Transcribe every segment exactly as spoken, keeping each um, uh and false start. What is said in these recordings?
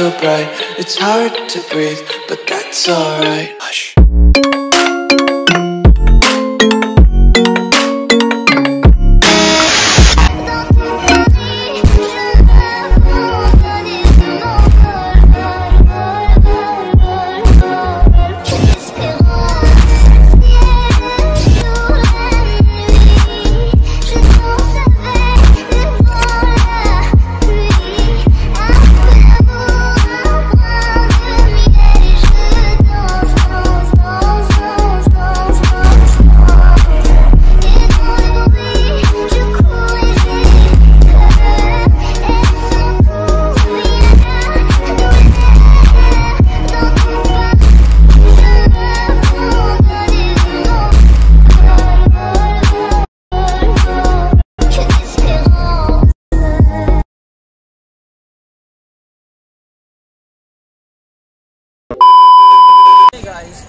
so bright. It's hard to breathe, but that's alright. Hush.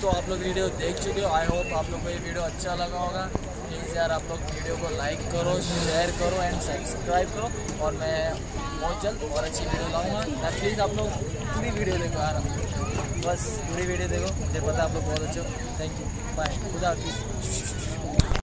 तो आप लोग video देख चुके हो, आई होप आप लोग को ये वीडियो अच्छा लगा होगा। प्लीज़ यार आप लोग वीडियो को लाइक करो, शेयर करो एंड सब्सक्राइब करो, और मैं बहुत जल्द और अच्छी वीडियो लाऊंगा। और प्लीज़ आप लोग पूरी वीडियो देखो यार, बस पूरी वीडियो देखो, मुझे पता आप लोग बहुत अच्छे हो। थैंक यू, बाय, खुदा हाफिज़।